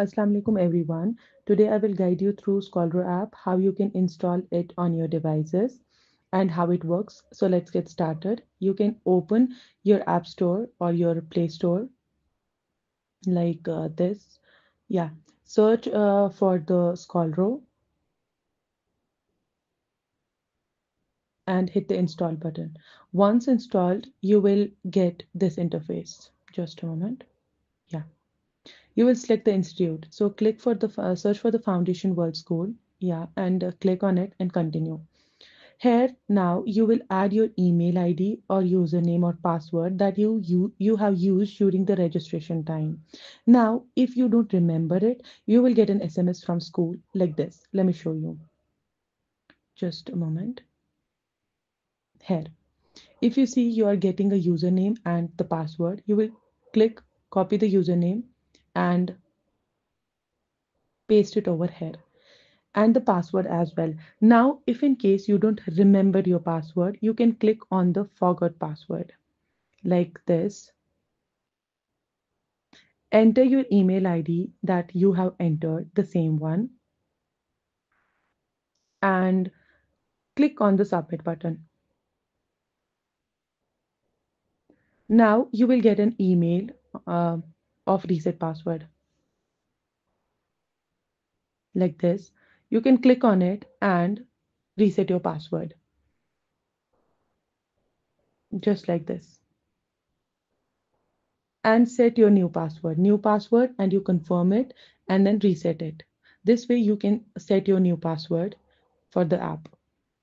Assalamu alaikum everyone. Today I will guide you through Skolaro app, how you can install it on your devices and how it works. So let's get started. You can open your App Store or your Play Store like this. Yeah, search for the Skolaro and hit the install button. Once installed, you will get this interface. Just a moment. Yeah. You will select the institute. So click for the search for the Foundation World School. Yeah, and click on it and continue. Here now you will add your email ID or username or password that you have used during the registration time. Now, if you don't remember it, you will get an SMS from school like this. Let me show you. Just a moment. Here, if you see you are getting a username and the password, you will click copy the username and paste it over here and the password as well. Now, if in case you don't remember your password, you can click on the forgot password like this. Enter your email ID that you have entered, the same one, and click on the submit button. Now you will get an email of reset password like this. You can click on it and reset your password just like this and set your new password and you confirm it and then reset it. This way you can set your new password for the app.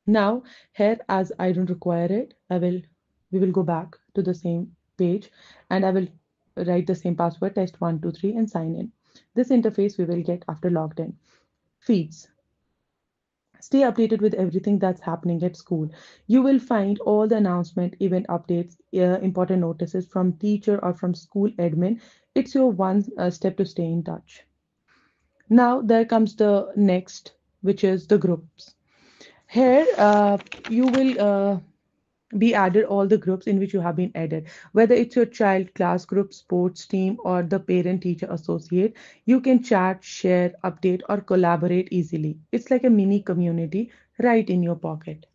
Now here, as I don't require it, we will go back to the same page and I will write the same password, test123, and sign in. This interface we will get after logged in. Feeds. Stay updated with everything that's happening at school. You will find all the announcement, event updates, important notices from teacher or from school admin. It's your one step to stay in touch. Now there comes the next, which is the groups. Here you will be added all the groups in which you have been added, whether it's your child class group, sports team, or the parent teacher associate. You can chat, share, update, or collaborate easily. It's like a mini community right in your pocket.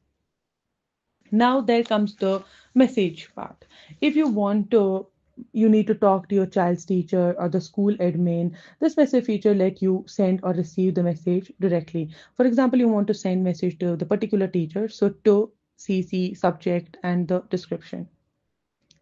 Now there comes the message part. If you want to, you need to talk to your child's teacher or the school admin. This message feature let you send or receive the message directly. For example, you want to send message to the particular teacher, so to CC, subject, and the description.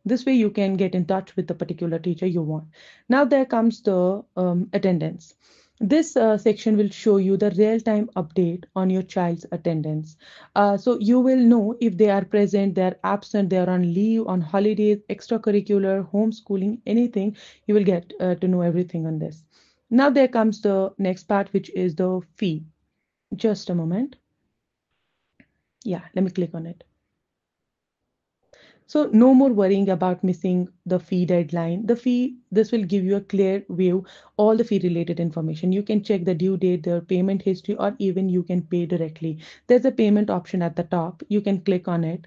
This way you can get in touch with the particular teacher you want. Now there comes the attendance. This section will show you the real-time update on your child's attendance. So you will know if they are present, they are absent, they are on leave, on holidays, extracurricular, homeschooling, anything. You will get to know everything on this. Now there comes the next part, which is the fee. Just a moment. Yeah, let me click on it. So no more worrying about missing the fee deadline. The fee, this will give you a clear view, all the fee related information. You can check the due date, their payment history, or even you can pay directly. There's a payment option at the top. You can click on it.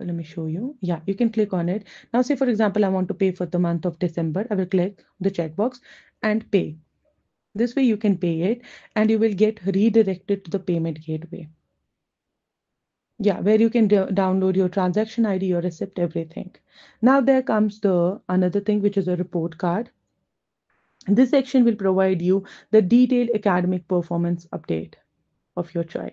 Let me show you. Yeah, you can click on it. Now say, for example, I want to pay for the month of December. I will click the checkbox and pay. This way you can pay it and you will get redirected to the payment gateway. Yeah, where you can download your transaction ID, your receipt, everything. Now there comes the another thing, which is a report card. This section will provide you the detailed academic performance update of your child.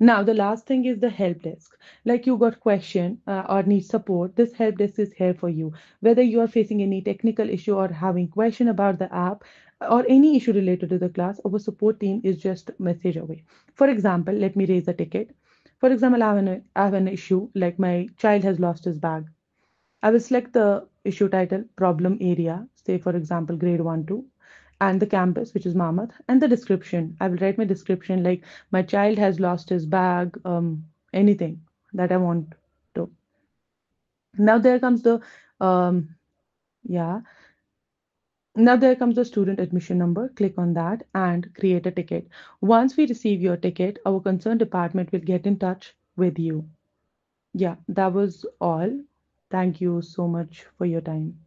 Now the last thing is the help desk. Like you got question or need support, this help desk is here for you. Whether you are facing any technical issue or having question about the app or any issue related to the class, our support team is just a message away. For example, let me raise a ticket. For example, I have an issue like my child has lost his bag. I will select the issue title, problem area, say for example, grade 1, 2, and the campus, which is Mammoth, and the description. I will write my description like my child has lost his bag, anything that I want to. Now there comes the, Now there comes the student admission number. Click on that and create a ticket. Once we receive your ticket, our concerned department will get in touch with you. Yeah, that was all. Thank you so much for your time.